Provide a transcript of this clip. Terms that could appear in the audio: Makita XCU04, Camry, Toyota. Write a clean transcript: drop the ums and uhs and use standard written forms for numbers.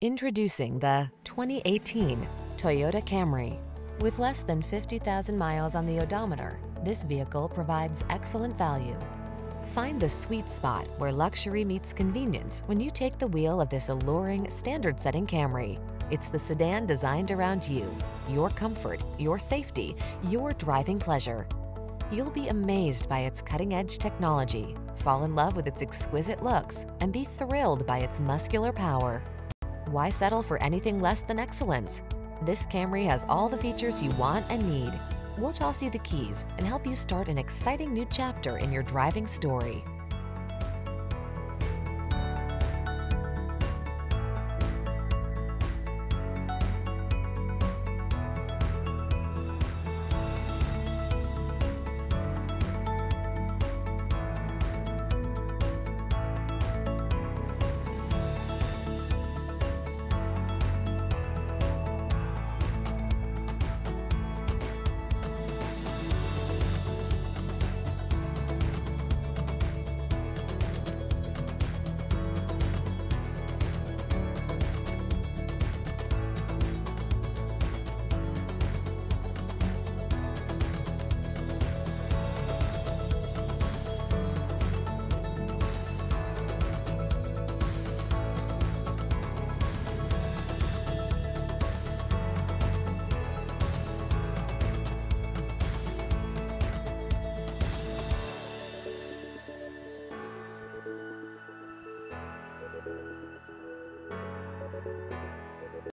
Introducing the 2018 Toyota Camry. With less than 50,000 miles on the odometer, this vehicle provides excellent value. Find the sweet spot where luxury meets convenience when you take the wheel of this alluring, standard-setting Camry. It's the sedan designed around you, your comfort, your safety, your driving pleasure. You'll be amazed by its cutting-edge technology, fall in love with its exquisite looks, and be thrilled by its muscular power. Why settle for anything less than excellence? This Camry has all the features you want and need. We'll toss you the keys and help you start an exciting new chapter in your driving story.